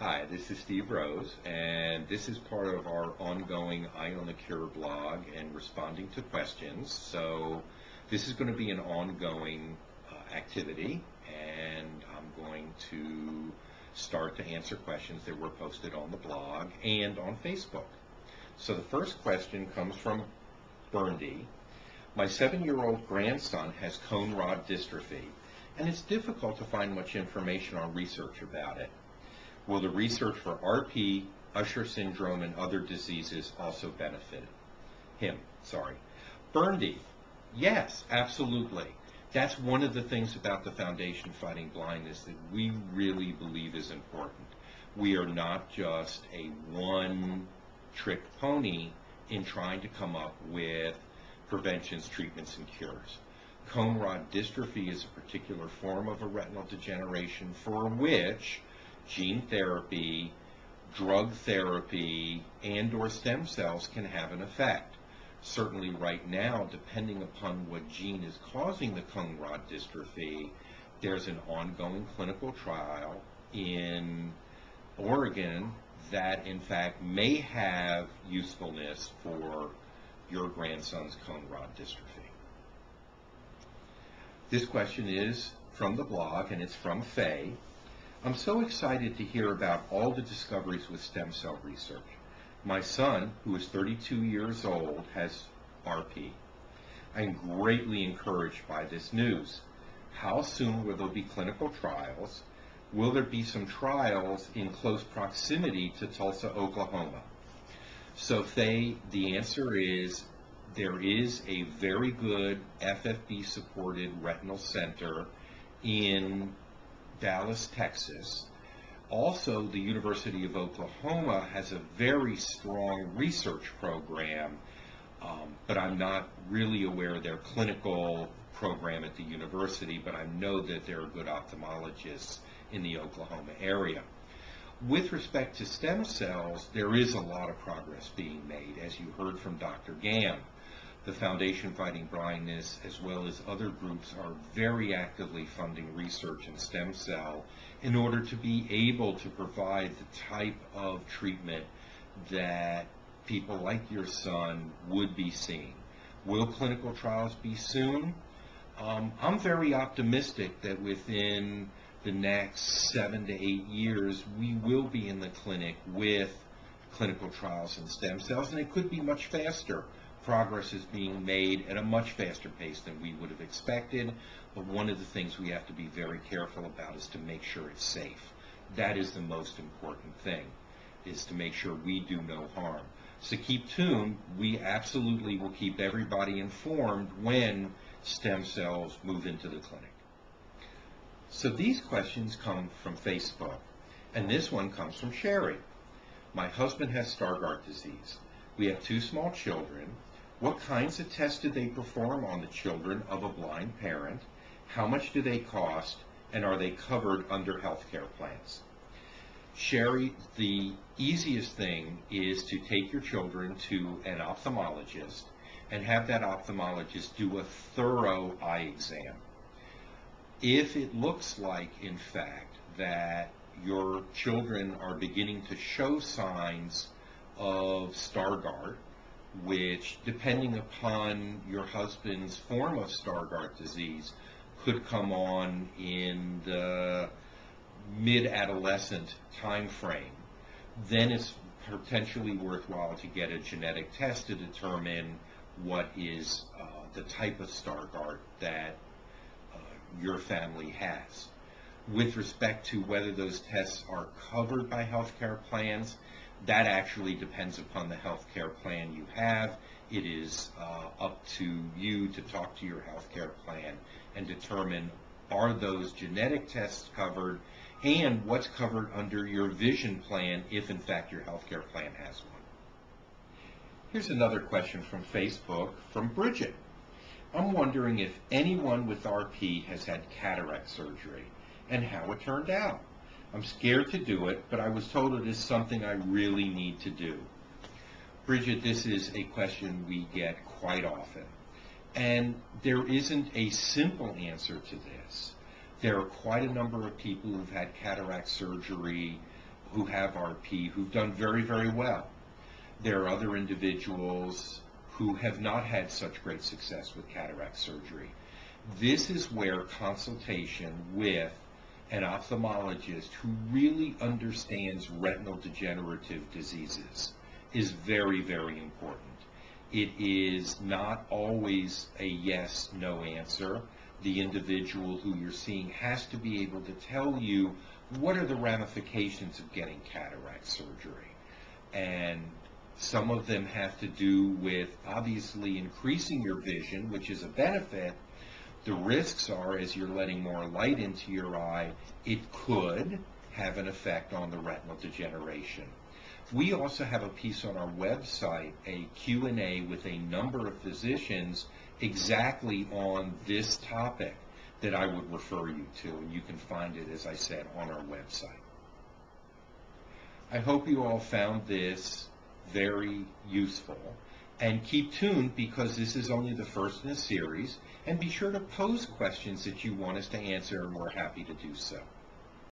Hi, this is Steve Rose, and this is part of our ongoing Eye on the Cure blog and responding to questions. So this is going to be an ongoing activity, and I'm going to start to answer questions that were posted on the blog and on Facebook. So the first question comes from Burndy. My 7-year-old grandson has cone-rod dystrophy, and it's difficult to find much information or research about it. Will the research for RP, Usher syndrome, and other diseases also benefit him? Burndy, yes, absolutely. That's one of the things about the Foundation Fighting Blindness that we really believe is important. We are not just a one-trick pony in trying to come up with preventions, treatments, and cures. Cone-rod dystrophy is a particular form of a retinal degeneration for which gene therapy, drug therapy, and or stem cells can have an effect. Certainly right now, depending upon what gene is causing the cone-rod dystrophy, there's an ongoing clinical trial in Oregon that in fact may have usefulness for your grandson's cone-rod dystrophy. This question is from the blog, and it's from Faye. I'm so excited to hear about all the discoveries with stem cell research. My son, who is 32 years old, has RP. I'm greatly encouraged by this news. How soon will there be clinical trials? Will there be some trials in close proximity to Tulsa, Oklahoma? So Faye, the answer is there is a very good FFB-supported retinal center in Dallas, Texas. Also, the University of Oklahoma has a very strong research program, but I'm not really aware of their clinical program at the university, but I know that there are good ophthalmologists in the Oklahoma area. With respect to stem cells, there is a lot of progress being made, as you heard from Dr. Gamm. The Foundation Fighting Blindness, as well as other groups, are very actively funding research in stem cell in order to be able to provide the type of treatment that people like your son would be seeing. Will clinical trials be soon? I'm very optimistic that within the next 7 to 8 years, we will be in the clinic with clinical trials in stem cells, and it could be much faster. Progress is being made at a much faster pace than we would have expected, but one of the things we have to be very careful about is to make sure it's safe. That is the most important thing, is to make sure we do no harm. So keep tuned. We absolutely will keep everybody informed when stem cells move into the clinic. So these questions come from Facebook, and this one comes from Sherry. My husband has Stargardt disease. We have 2 small children. What kinds of tests do they perform on the children of a blind parent? How much do they cost, and are they covered under health care plans? Sherry, the easiest thing is to take your children to an ophthalmologist and have that ophthalmologist do a thorough eye exam. If it looks like, in fact, that your children are beginning to show signs of Stargardt, which, depending upon your husband's form of Stargardt disease, could come on in the mid-adolescent time frame, then it's potentially worthwhile to get a genetic test to determine what is the type of Stargardt that your family has. With respect to whether those tests are covered by healthcare plans, that actually depends upon the health care plan you have. It is up to you to talk to your health care plan and determine, are those genetic tests covered, and what's covered under your vision plan if in fact your health care plan has one. Here's another question from Facebook from Bridget. I'm wondering if anyone with RP has had cataract surgery and how it turned out. I'm scared to do it, but I was told it is something I really need to do. Bridget, this is a question we get quite often, and there isn't a simple answer to this. There are quite a number of people who've had cataract surgery who have RP who've done very, very well. There are other individuals who have not had such great success with cataract surgery. This is where consultation with an ophthalmologist who really understands retinal degenerative diseases is very, very important. It is not always a yes, no answer. The individual who you're seeing has to be able to tell you what are the ramifications of getting cataract surgery. And some of them have to do with obviously increasing your vision, which is a benefit. The risks are, as you're letting more light into your eye, it could have an effect on the retinal degeneration. We also have a piece on our website, a Q&A with a number of physicians exactly on this topic that I would refer you to, and you can find it, as I said, on our website. I hope you all found this very useful, and keep tuned because this is only the first in a series, and be sure to pose questions that you want us to answer, and we're happy to do so.